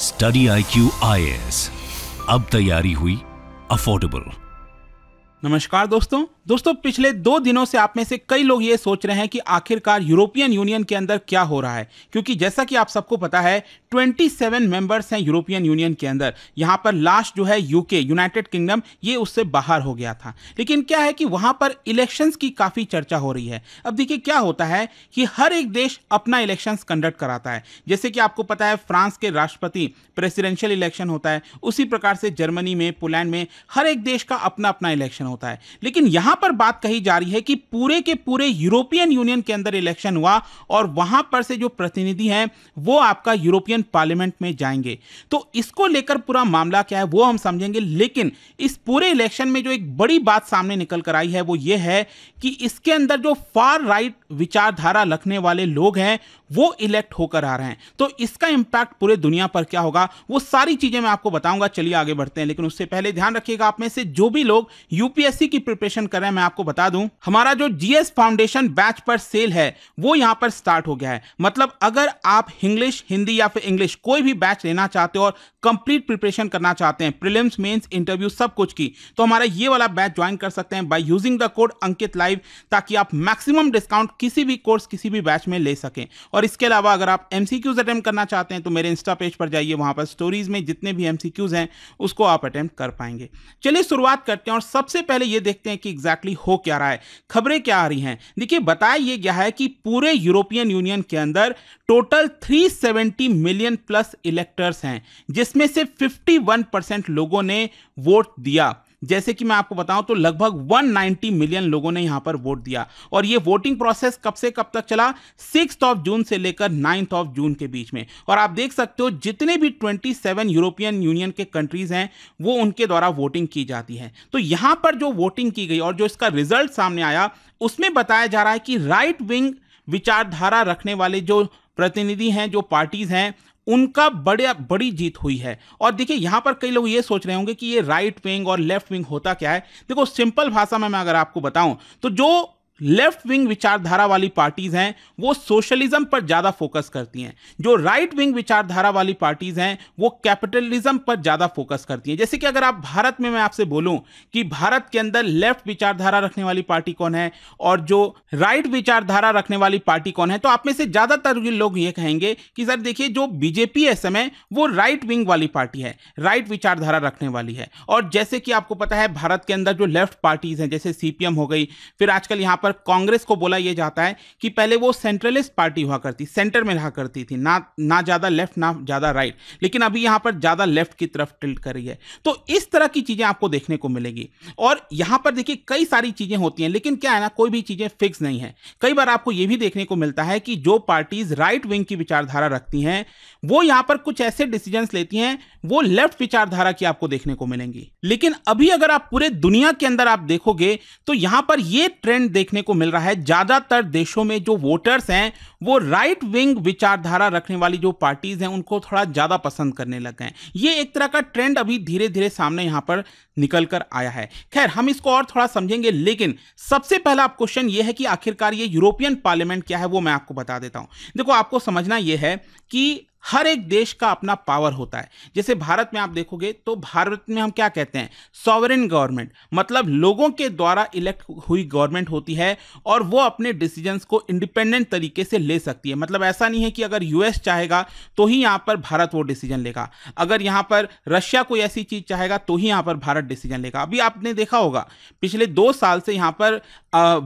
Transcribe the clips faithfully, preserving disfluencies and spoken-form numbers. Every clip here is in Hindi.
Study I Q I S, अब तैयारी हुई अफोर्डेबल। नमस्कार दोस्तों दोस्तों पिछले दो दिनों से आप में से कई लोग ये सोच रहे हैं कि आखिरकार यूरोपियन यूनियन के अंदर क्या हो रहा है, क्योंकि जैसा कि आप सबको पता है सत्ताईस मेंबर्स हैं यूरोपियन यूनियन के अंदर। यहाँ पर लास्ट जो है यूके यूनाइटेड किंगडम, ये उससे बाहर हो गया था। लेकिन क्या है कि वहाँ पर इलेक्शंस की काफ़ी चर्चा हो रही है। अब देखिए क्या होता है कि हर एक देश अपना इलेक्शंस कंडक्ट कराता है। जैसे कि आपको पता है फ्रांस के राष्ट्रपति प्रेसिडेंशियल इलेक्शन होता है, उसी प्रकार से जर्मनी में, पोलैंड में हर एक देश का अपना अपना इलेक्शन होता है। लेकिन यहां पर बात कही जा रही है कि पूरे के पूरे यूरोपियन यूनियन के अंदर इलेक्शन हुआ और वहां पर से जो प्रतिनिधि हैं वो आपका यूरोपियन पार्लियामेंट में जाएंगे। तो इसको लेकर पूरा मामला क्या है वो हम समझेंगे। लेकिन इस पूरे इलेक्शन में जो एक बड़ी बात सामने निकल कर आई है वो ये है कि इसके अंदर जो फार राइट विचारधारा रखने वाले लोग हैं वो इलेक्ट होकर आ रहे हैं। तो इसका इंपैक्ट पूरे दुनिया पर क्या होगा वो सारी चीजें मैं आपको बताऊंगा। चलिए आगे बढ़ते हैं, लेकिन उससे पहले ध्यान रखिएगा आप में से जो भी लोग यूपीएससी की प्रिपरेशन कर रहे हैं, मैं आपको बता दूं हमारा जो जीएस फाउंडेशन बैच पर सेल है वो यहां पर स्टार्ट हो गया है। मतलब अगर आप इंग्लिश, हिंदी या फिर इंग्लिश कोई भी बैच लेना चाहते हो और कंप्लीट प्रिपरेशन करना चाहते हैं, प्रीलिम्स, मेंस, इंटरव्यू सब कुछ की, तो हमारा ये वाला बैच ज्वाइन कर सकते हैं by using the code Ankit live, ताकि आप मैक्सिमम डिस्काउंट किसी भी कोर्स किसी भी बैच में ले सकें। और इसके अलावा अगर आप एमसीक्यूज अटेम्प्ट करना चाहते हैं तो मेरे इंस्टा पेज पर जाइए, वहां पर स्टोरीज में जितने भी एमसीक्यूज हैं उसको आप अटेम्प्ट कर पाएंगे। चलिए शुरुआत करते हैं और सबसे पहले ये देखते हैं कि एग्जैक्टली हो क्या रहा है, खबरें क्या आ रही हैं। देखिए बताया ये क्या है कि पूरे यूरोपियन यूनियन के अंदर टोटल तीन सौ सत्तर मिलियन प्लस इलेक्टर्स हैं, जिसमें से इक्यावन परसेंट लोगों ने वोट दिया। जैसे कि मैं आपको बताऊं तो लगभग एक सौ नब्बे मिलियन लोगों ने यहां पर वोट दिया। और ये वोटिंग प्रोसेस कब से कब तक चला, सिक्स्थ ऑफ जून से लेकर नाइन्थ ऑफ जून के बीच में। और आप देख सकते हो जितने भी सत्ताईस यूरोपियन यूनियन के कंट्रीज हैं वो उनके द्वारा वोटिंग की जाती है। तो यहां पर जो वोटिंग की गई और जो इसका रिजल्ट सामने आया उसमें बताया जा रहा है कि राइट विंग विचारधारा रखने वाले जो प्रतिनिधि हैं, जो पार्टीज हैं, उनका बड़े बड़ी जीत हुई है। और देखिए यहाँ पर कई लोग ये सोच रहे होंगे कि ये राइट विंग और लेफ्ट विंग होता क्या है। देखो सिंपल भाषा में मैं अगर आपको बताऊं तो जो लेफ्ट विंग विचारधारा वाली पार्टीज हैं वो सोशलिज्म पर ज़्यादा फोकस करती हैं, जो राइट विंग विचारधारा वाली पार्टीज हैं वो कैपिटलिज्म पर ज़्यादा फोकस करती हैं। जैसे कि अगर आप भारत में, मैं आपसे बोलूं कि भारत के अंदर लेफ्ट विचारधारा रखने वाली पार्टी कौन है और जो राइट विचारधारा रखने वाली पार्टी कौन है, तो आप में से ज़्यादातर लोग ये कहेंगे कि सर देखिए जो बीजेपी इस समय वो राइट विंग वाली पार्टी है, राइट विचारधारा रखने वाली है। और जैसे कि आपको पता है भारत के अंदर जो लेफ्ट पार्टीज हैं जैसे सीपीएम हो गई, फिर आजकल यहाँ पर कांग्रेस को बोला यह जाता है कि पहले वो सेंट्रलिस्ट पार्टी हुआ करती, सेंटर में रहा करती थी, ना ना ज्यादा लेफ्ट ना ज्यादा राइट, लेकिन अभी यहां पर ज्यादा लेफ्ट की तरफ टिल्ट कर रही है। तो इस तरह की चीजें आपको देखने को मिलेगी। और यहां पर देखिए कई सारी चीजें होती हैं, लेकिन क्या है ना कोई भी चीजें फिक्स नहीं है। कई बार आपको यह भी देखने को मिलता है कि जो पार्टीज राइट विंग की विचारधारा रखती हैं वो यहां पर कुछ ऐसे डिसीजन लेती हैं वो लेफ्ट विचारधारा की आपको देखने को मिलेंगी। लेकिन अभी अगर आप पूरे दुनिया के अंदर आप देखोगे तो यहां पर यह ट्रेंड देखने को मिल रहा है, ज्यादातर देशों में जो वोटर्स हैं वो राइट विंग विचारधारा रखने वाली जो पार्टीज हैं उनको थोड़ा ज्यादा पसंद करने लग गए। ये एक तरह का ट्रेंड अभी धीरे धीरे सामने यहां पर निकल कर आया है। खैर हम इसको और थोड़ा समझेंगे, लेकिन सबसे पहला आप क्वेश्चन ये है कि आखिरकार ये यूरोपियन पार्लियामेंट क्या है वो मैं आपको बता देता हूं। देखो आपको समझना यह है कि हर एक देश का अपना पावर होता है। जैसे भारत में आप देखोगे तो भारत में हम क्या कहते हैं, सॉवरेन गवर्नमेंट, मतलब लोगों के द्वारा इलेक्ट हुई गवर्नमेंट होती है और वो अपने डिसीजंस को इंडिपेंडेंट तरीके से ले सकती है। मतलब ऐसा नहीं है कि अगर यूएस चाहेगा तो ही यहाँ पर भारत वो डिसीजन लेगा, अगर यहाँ पर रशिया कोई ऐसी चीज़ चाहेगा तो ही यहाँ पर भारत डिसीजन लेगा। अभी आपने देखा होगा पिछले दो साल से यहाँ पर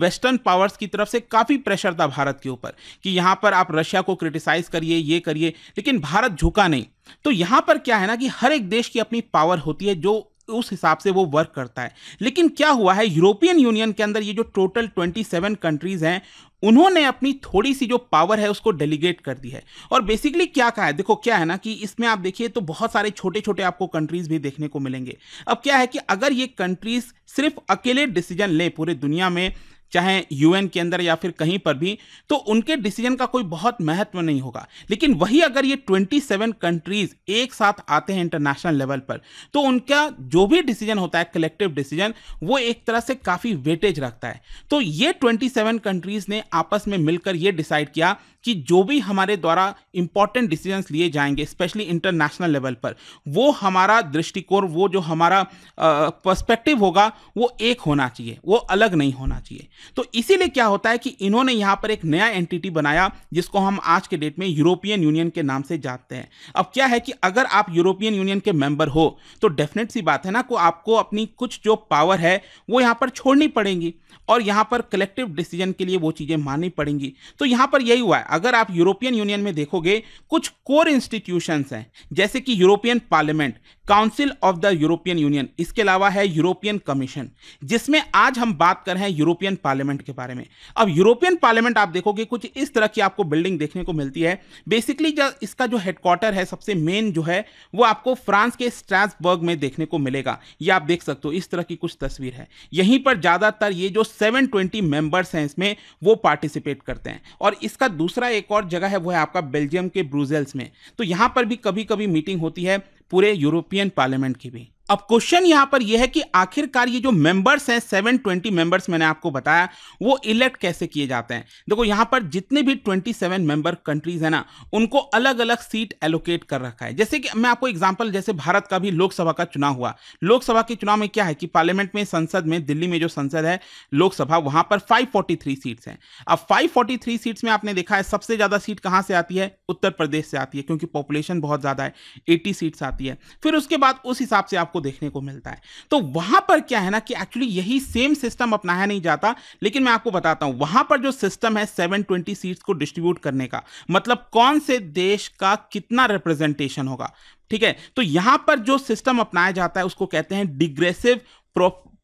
वेस्टर्न पावर्स की तरफ से काफ़ी प्रेशर था भारत के ऊपर कि यहाँ पर आप रशिया को क्रिटिसाइज़ करिए, ये करिए, लेकिन भारत झुका नहीं। तो यहां पर क्या है ना कि हर एक देश की अपनी पावर होती है जो उस हिसाब से वो वर्क करता है। लेकिन क्या हुआ है यूरोपियन यूनियन के अंदर ये जो टोटल सत्ताईस कंट्रीज हैं उन्होंने अपनी थोड़ी सी जो पावर है उसको डेलीगेट कर दी है। और बेसिकली क्या कहा है, देखो क्या है ना कि इसमें आप देखिए तो बहुत सारे छोटे छोटे आपको कंट्रीज भी देखने को मिलेंगे। अब क्या है कि अगर ये कंट्रीज सिर्फ अकेले डिसीजन ले पूरे दुनिया में, चाहे यूएन के अंदर या फिर कहीं पर भी, तो उनके डिसीजन का कोई बहुत महत्व नहीं होगा। लेकिन वही अगर ये सत्ताईस कंट्रीज एक साथ आते हैं इंटरनेशनल लेवल पर तो उनका जो भी डिसीजन होता है कलेक्टिव डिसीजन वो एक तरह से काफ़ी वेटेज रखता है। तो ये सत्ताईस कंट्रीज ने आपस में मिलकर ये डिसाइड किया कि जो भी हमारे द्वारा इंपॉर्टेंट डिसीजंस लिए जाएंगे स्पेशली इंटरनेशनल लेवल पर, वो हमारा दृष्टिकोण, वो जो हमारा पर्सपेक्टिव होगा वो एक होना चाहिए, वो अलग नहीं होना चाहिए। तो इसीलिए क्या होता है कि इन्होंने यहाँ पर एक नया एंटिटी बनाया जिसको हम आज के डेट में यूरोपियन यूनियन के नाम से जानते हैं। अब क्या है कि अगर आप यूरोपियन यूनियन के मेंबर हो तो डेफिनेट सी बात है ना को आपको अपनी कुछ जो पावर है वो यहाँ पर छोड़नी पड़ेगी और यहाँ पर कलेक्टिव डिसीजन के लिए वो चीज़ें माननी पड़ेंगी। तो यहाँ पर यही हुआ है। अगर आप यूरोपियन यूनियन में देखोगे कुछ कोर इंस्टीट्यूशंस हैं जैसे कि European Parliament, Council of the European Union, इसके अलावा है यूरोपियन कमीशन, जिसमें आज हम बात कर रहे हैं यूरोपियन पार्लियामेंट के बारे में। अब यूरोपियन पार्लियामेंट आप देखोगे कुछ इस तरह की आपको बिल्डिंग देखने को मिलती है। बेसिकली इसका जो हेडक्वार्टर है सबसे मेन जो है वो आपको फ्रांस के स्ट्रासबर्ग में देखने को मिलेगा। ये आप देख सकते हो, इस तरह की कुछ तस्वीर है। यहीं पर ज़्यादातर ये जो सेवन ट्वेंटी मेंबर्स हैं इसमें वो पार्टिसिपेट करते हैं। और इसका दूसरा एक और जगह है वो है आपका बेल्जियम के ब्रुसेल्स में। तो यहाँ पर भी कभी कभी मीटिंग होती है पूरे यूरोपियन पार्लियामेंट की भी। अब क्वेश्चन यहाँ पर यह है कि आखिरकार ये जो मेंबर्स हैं सेवन ट्वेंटी मेंबर्स मैंने आपको बताया वो इलेक्ट कैसे किए जाते हैं। देखो यहाँ पर जितने भी सत्ताईस मेंबर कंट्रीज हैं ना उनको अलग अलग सीट एलोकेट कर रखा है। जैसे कि मैं आपको एग्जांपल, जैसे भारत का भी लोकसभा का चुनाव हुआ। लोकसभा के चुनाव में क्या है कि पार्लियामेंट में, संसद में, दिल्ली में जो संसद है लोकसभा, वहाँ पर फाइव फोर्टी थ्री सीट्स हैं। अब फाइव फोर्टी थ्री सीट्स में आपने देखा है सबसे ज़्यादा सीट कहाँ से आती है, उत्तर प्रदेश से आती है क्योंकि पॉपुलेशन बहुत ज़्यादा है, एटी सीट्स आती है। फिर उसके बाद उस हिसाब से आपको देखने को मिलता है। तो वहां पर क्या है ना कि एक्चुअली यही सेम सिस्टम अपनाया नहीं जाता, लेकिन मैं आपको बताता हूं वहां पर जो सिस्टम है सेवन ट्वेंटी सीट्स को डिस्ट्रीब्यूट करने का, मतलब कौन से देश का कितना रिप्रेजेंटेशन होगा, ठीक है। तो यहां पर जो सिस्टम अपनाया जाता है उसको कहते हैं डिग्रेसिव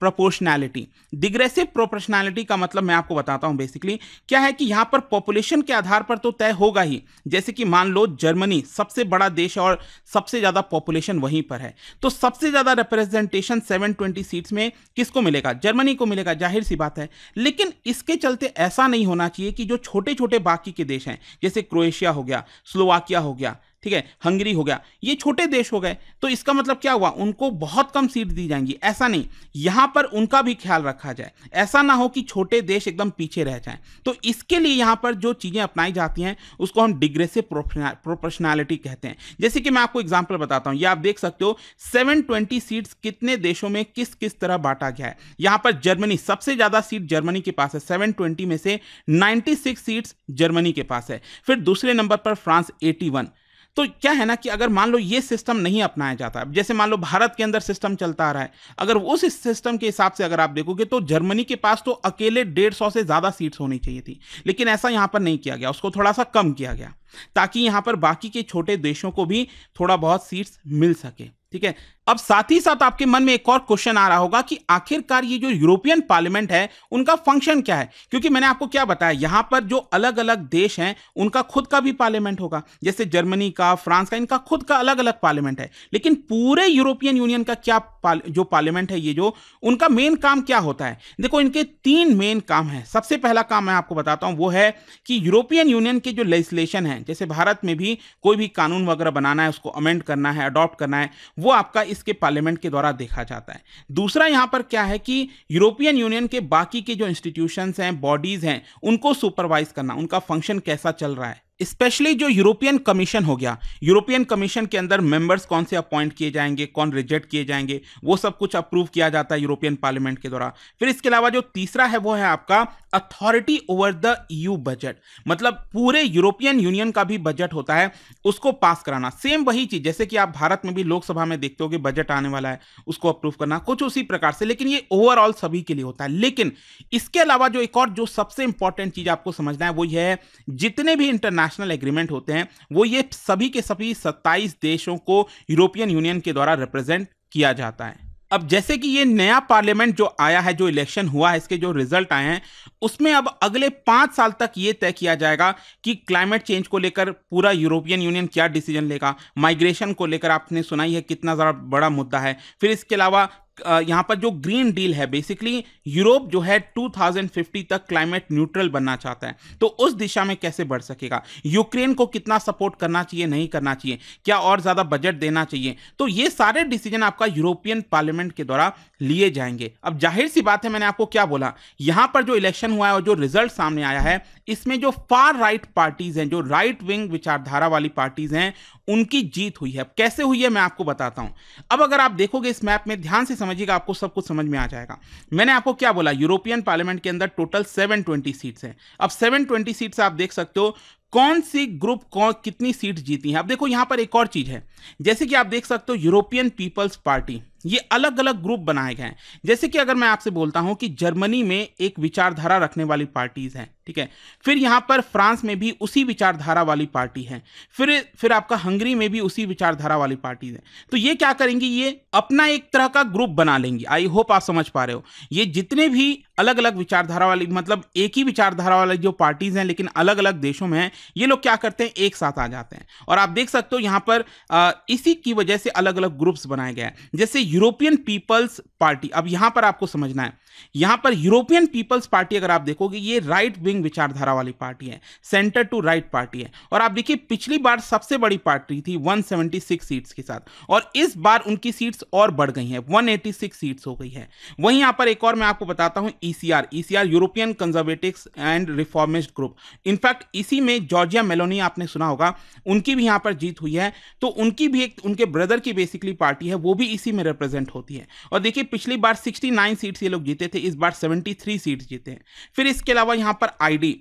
प्रोपोर्शनैलिटी। डिग्रेसिव प्रोपोर्शनैलिटी का मतलब मैं आपको बताता हूं बेसिकली क्या है कि यहां पर पॉपुलेशन के आधार पर तो तय होगा ही। जैसे कि मान लो जर्मनी सबसे बड़ा देश है और सबसे ज़्यादा पॉपुलेशन वहीं पर है, तो सबसे ज़्यादा रिप्रेजेंटेशन सेवन ट्वेंटी सीट्स में किसको मिलेगा, जर्मनी को मिलेगा, जाहिर सी बात है। लेकिन इसके चलते ऐसा नहीं होना चाहिए कि जो छोटे छोटे बाकी के देश हैं जैसे क्रोएशिया हो गया, स्लोवाकिया हो गया, ठीक है, हंगरी हो गया, ये छोटे देश हो गए तो इसका मतलब क्या हुआ, उनको बहुत कम सीट दी जाएंगी। ऐसा नहीं, यहाँ पर उनका भी ख्याल रखा जाए, ऐसा ना हो कि छोटे देश एकदम पीछे रह जाएं। तो इसके लिए यहाँ पर जो चीज़ें अपनाई जाती हैं उसको हम डिग्रेसिव प्रोपोर्शनैलिटी कहते हैं। जैसे कि मैं आपको एग्जाम्पल बताता हूँ, ये आप देख सकते हो सेवन ट्वेंटी सीट्स कितने देशों में किस किस तरह बांटा गया है। यहाँ पर जर्मनी, सबसे ज़्यादा सीट जर्मनी के पास है, सेवन ट्वेंटी में से नाइन्टी सिक्स सीट्स जर्मनी के पास है। फिर दूसरे नंबर पर फ्रांस एटी वन। तो क्या है ना कि अगर मान लो ये सिस्टम नहीं अपनाया जाता, जैसे मान लो भारत के अंदर सिस्टम चलता आ रहा है, अगर उस सिस्टम के हिसाब से अगर आप देखोगे तो जर्मनी के पास तो अकेले डेढ़ सौ से ज़्यादा सीट्स होनी चाहिए थी, लेकिन ऐसा यहाँ पर नहीं किया गया, उसको थोड़ा सा कम किया गया ताकि यहाँ पर बाकी के छोटे देशों को भी थोड़ा बहुत सीट्स मिल सके, ठीक है। अब साथ ही साथ आपके मन में एक और क्वेश्चन आ रहा होगा कि आखिरकार ये जो यूरोपियन पार्लियामेंट है उनका फंक्शन क्या है, क्योंकि मैंने आपको क्या बताया यहाँ पर जो अलग अलग देश हैं उनका खुद का भी पार्लियामेंट होगा, जैसे जर्मनी का, फ्रांस का, इनका खुद का अलग अलग पार्लियामेंट है। लेकिन पूरे यूरोपियन यूनियन का क्या पाल, जो पार्लियामेंट है ये जो उनका मेन काम क्या होता है, देखो इनके तीन मेन काम है। सबसे पहला काम मैं आपको बताता हूँ वो है कि यूरोपियन यूनियन के जो लेजिस्लेशन है, जैसे भारत में भी कोई भी कानून वगैरह बनाना है, उसको अमेंड करना है, अडॉप्ट करना है, वो आपका इसके पार्लियामेंट के द्वारा देखा जाता है। दूसरा यहाँ पर क्या है कि यूरोपियन यूनियन के बाकी के जो इंस्टीट्यूशंस हैं, बॉडीज हैं, उनको सुपरवाइज करना, उनका फंक्शन कैसा चल रहा है। स्पेशली जो यूरोपियन कमीशन हो गया, यूरोपियन कमीशन के अंदर मेंबर्स कौन से अपॉइंट किए जाएंगे, कौन रिजेक्ट किए जाएंगे, वो सब कुछ अप्रूव किया जाता है यूरोपियन पार्लियामेंट के द्वारा। फिर इसके अलावा जो तीसरा है वो है आपका authority over the EU budget, मतलब पूरे यूरोपियन यूनियन का भी बजट होता है उसको पास कराना। सेम वही चीज जैसे कि आप भारत में भी लोकसभा में देखते हो कि बजट आने वाला है उसको अप्रूव करना, कुछ उसी प्रकार से, लेकिन ये ओवरऑल सभी के लिए होता है। लेकिन इसके अलावा जो एक और जो सबसे इंपॉर्टेंट चीज आपको समझना है वो यह है जितने भी इंटरनेशनल एग्रीमेंट होते हैं वो ये सभी के सभी सत्ताईस देशों को यूरोपियन यूनियन के द्वारा रिप्रेजेंट किया जाता है। अब जैसे कि ये नया पार्लियामेंट जो आया है, जो इलेक्शन हुआ है, इसके जो रिजल्ट आए हैं उसमें अब अगले पाँच साल तक ये तय किया जाएगा कि क्लाइमेट चेंज को लेकर पूरा यूरोपियन यूनियन क्या डिसीजन लेगा, माइग्रेशन को लेकर आपने सुना ही है कितना ज़रा बड़ा मुद्दा है, फिर इसके अलावा यहाँ पर जो ग्रीन डील है, बेसिकली यूरोप जो है दो हज़ार पचास तक क्लाइमेट न्यूट्रल बनना चाहता है, तो उस दिशा में कैसे बढ़ सकेगा, यूक्रेन को कितना सपोर्ट करना चाहिए, नहीं करना चाहिए, क्या और ज़्यादा बजट देना चाहिए, तो ये सारे डिसीजन आपका यूरोपियन पार्लियामेंट के द्वारा लिए जाएंगे। अब जाहिर सी बात है, मैंने आपको क्या बोला, यहाँ पर जो इलेक्शन हुआ है और जो रिजल्ट सामने आया है, इसमें जो फार राइट पार्टीज़ हैं, जो राइट विंग विचारधारा वाली पार्टीज़ हैं, उनकी जीत हुई है। अब कैसे हुई है मैं आपको बताता हूँ। अब अगर आप देखोगे इस मैप में, ध्यान से समझिएगा, आपको सब कुछ समझ में आ जाएगा। मैंने आपको क्या बोला, यूरोपियन पार्लियामेंट के अंदर टोटल सात सौ बीस सीट्स हैं। अब सात सौ बीस सीट्स आप देख सकते हो कौन सी ग्रुप कौन कितनी सीट जीती है। अब देखो यहाँ पर एक और चीज़ है, जैसे कि आप देख सकते हो यूरोपियन पीपल्स पार्टी, ये अलग अलग ग्रुप बनाए गए हैं। जैसे कि अगर मैं आपसे बोलता हूँ कि जर्मनी में एक विचारधारा रखने वाली पार्टीज़ हैं, ठीक है, फिर यहाँ पर फ्रांस में भी उसी विचारधारा वाली पार्टी है, फिर फिर आपका हंगरी में भी उसी विचारधारा वाली पार्टीज है। तो ये क्या करेंगी, ये अपना एक तरह का ग्रुप बना लेंगी। आई होप आप समझ पा रहे हो। ये जितने भी अलग अलग विचारधारा वाली, मतलब एक ही विचारधारा वाली जो पार्टीज़ हैं लेकिन अलग अलग देशों में हैं, ये लोग क्या करते हैं, एक साथ आ जाते हैं। और आप देख सकते हो यहाँ पर आ, इसी की वजह से अलग अलग ग्रुप्स बनाए गए हैं, जैसे यूरोपियन पीपल्स पार्टी। अब यहाँ पर आपको समझना है, यहाँ पर यूरोपियन पीपल्स पार्टी अगर आप देखोगे, ये राइट विंग विचारधारा वाली पार्टी है, सेंटर टू राइट पार्टी है। और आप देखिए पिछली बार सबसे बड़ी पार्टी थी एक सौ छिहत्तर सीट्स के साथ, और इस बार उनकी सीट्स और बढ़ गई हैं, एक सौ छियासी सीट्स हो गई है। वहीं यहाँ पर एक और मैं आपको बताता हूँ, ECR, ECR European conservatives and reformist group. In fact इसी में जॉर्जिया मेलोनी, आपने सुना होगा, उनकी भी यहाँ पर जीत हुई है। तो उनकी भी एक, उनके ब्रदर की बेसिकली पार्टी है, वो भी इसी में रिप्रेजेंट होती है। और देखिए पिछली बार उनहत्तर सीट्स ये लोग जीते थे, इस बार तिहत्तर सीट्स जीते हैं। फिर इसके अलावा यहाँ पर आईडी,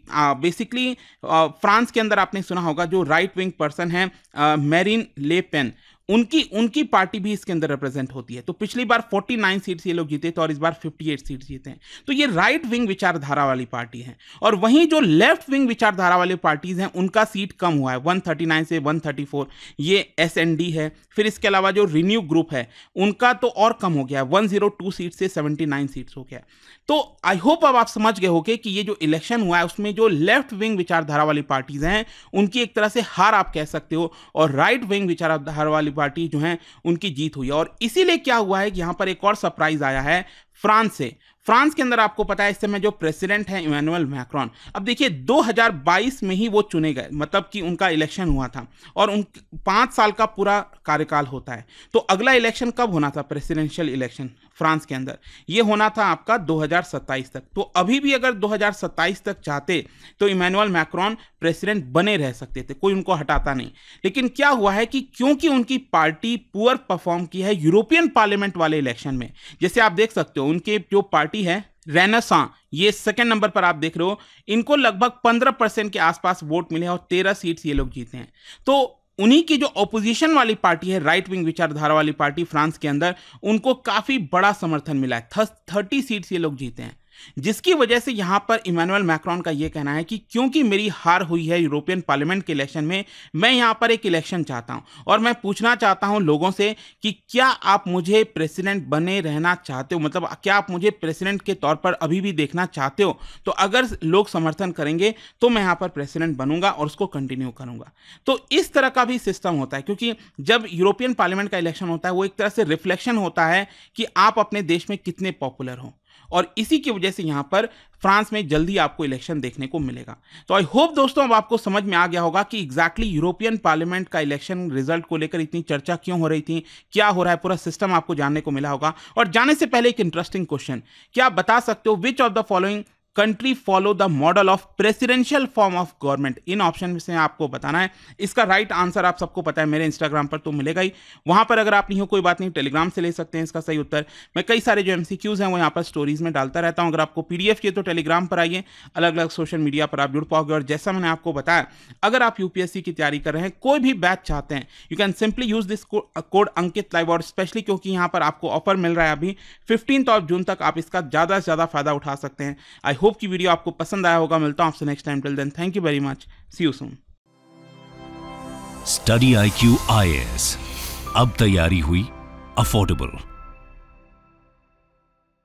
बेसिकली फ्रांस के अंदर आपने सुना होगा जो राइट विंग पर्सन है मैरिन ले पेन, उनकी उनकी पार्टी भी इसके अंदर रिप्रेजेंट होती है। तो पिछली बार उनचास सीट्स ये लोग जीते थे और इस बार अट्ठावन सीट्स जीते हैं। तो ये राइट विंग विचारधारा वाली पार्टी है। और वहीं जो लेफ्ट विंग विचारधारा वाली पार्टीज हैं, उनका सीट कम हुआ है, एक सौ उनतालीस से एक सौ चौंतीस, ये एसएनडी है। फिर इसके अलावा जो रिन्यू ग्रुप है, उनका तो और कम हो गया है, एक सौ दो सीट से उन्यासी सीट्स हो गया। तो आई होप अब आप समझ गए होंगे कि ये जो इलेक्शन हुआ है उसमें जो लेफ्ट विंग विचारधारा वाली पार्टीज हैं उनकी एक तरह से हार आप कह सकते हो, और राइट विंग विचारधारा वाली पार्टी जो है उनकी जीत हुई। और इसीलिए क्या हुआ है कि यहां पर एक और सरप्राइज आया है फ्रांस से। फ्रांस के अंदर आपको पता है इस समय जो प्रेसिडेंट हैं इमैनुअल मैक्रॉन, अब देखिए दो हज़ार बाईस में ही वो चुने गए, मतलब कि उनका इलेक्शन हुआ था और उन पाँच साल का पूरा कार्यकाल होता है। तो अगला इलेक्शन कब होना था, प्रेसिडेंशियल इलेक्शन फ्रांस के अंदर ये होना था आपका दो हज़ार सत्ताईस तक। तो अभी भी अगर दो हज़ार सत्ताईस तक चाहते तो इमैनुअल मैक्रॉन प्रेसिडेंट बने रह सकते थे, कोई उनको हटाता नहीं। लेकिन क्या हुआ है कि क्योंकि उनकी पार्टी पुअर परफॉर्म की है यूरोपियन पार्लियामेंट वाले इलेक्शन में, जैसे आप देख सकते हो उनके जो पार्टी है रेनेसां, ये सेकंड नंबर पर आप देख रहे हो, इनको लगभग पंद्रह परसेंट के आसपास वोट मिले और तेरह सीट्स ये लोग जीते हैं। तो उन्हीं की जो ऑपोजिशन वाली पार्टी है, राइट विंग विचारधारा वाली पार्टी फ्रांस के अंदर, उनको काफी बड़ा समर्थन मिला है, तीस सीट्स ये लोग जीते हैं, जिसकी वजह से यहां पर इमैनुअल मैक्रॉन का यह कहना है कि क्योंकि मेरी हार हुई है यूरोपियन पार्लियामेंट के इलेक्शन में, मैं यहां पर एक इलेक्शन चाहता हूं और मैं पूछना चाहता हूं लोगों से कि क्या आप मुझे प्रेसिडेंट बने रहना चाहते हो, मतलब क्या आप मुझे प्रेसिडेंट के तौर पर अभी भी देखना चाहते हो, तो अगर लोग समर्थन करेंगे तो मैं यहाँ पर प्रेसिडेंट बनूंगा और उसको कंटिन्यू करूंगा। तो इस तरह का भी सिस्टम होता है, क्योंकि जब यूरोपियन पार्लियामेंट का इलेक्शन होता है वो एक तरह से रिफ्लेक्शन होता है कि आप अपने देश में कितने पॉपुलर हो, और इसी की वजह से यहाँ पर फ्रांस में जल्दी आपको इलेक्शन देखने को मिलेगा। तो आई होप दोस्तों अब आपको समझ में आ गया होगा कि एग्जैक्टली यूरोपियन पार्लियामेंट का इलेक्शन रिजल्ट को लेकर इतनी चर्चा क्यों हो रही थी, क्या हो रहा है, पूरा सिस्टम आपको जानने को मिला होगा। और जाने से पहले एक इंटरेस्टिंग क्वेश्चन, क्या आप बता सकते हो which of the following country follow the model of presidential form of government? इन ऑप्शन में से आपको बताना है। इसका राइट आंसर आप सबको पता है, मेरे इंस्टाग्राम पर तो मिलेगा ही, वहां पर अगर आप नहीं हो कोई बात नहीं, टेलीग्राम से ले सकते हैं इसका सही उत्तर। मैं कई सारे जो एमसीक्यूज हैं वो यहाँ पर स्टोरीज में डालता रहता हूँ, अगर आपको पीडीएफ चाहिए तो टेलीग्राम पर आइए, अलग अलग सोशल मीडिया पर आप जुड़ पाओगे। और जैसा मैंने आपको बताया, अगर आप यूपीएससी की तैयारी कर रहे हैं, कोई भी बैच चाहते हैं, you can simply use this code Ankit live, और स्पेशली क्योंकि यहाँ पर आपको ऑफर मिल रहा है अभी फिफ्टीन ऑफ जून तक, आप इसका ज़्यादा से ज़्यादा फायदा उठा सकते हैं। आई होप की वीडियो आपको पसंद आया होगा। मिलता हूं आपसे next time, till then thank you very much, see you soon. Study I Q I A S, अब तैयारी हुई अफोर्डेबल।